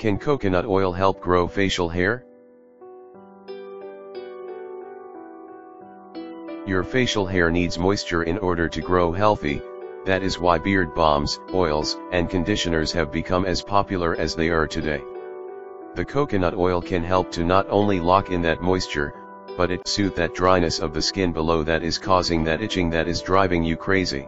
Can coconut oil help grow facial hair? Your facial hair needs moisture in order to grow healthy, that is why beard balms, oils, and conditioners have become as popular as they are today. The coconut oil can help to not only lock in that moisture, but it soothes that dryness of the skin below that is causing that itching that is driving you crazy.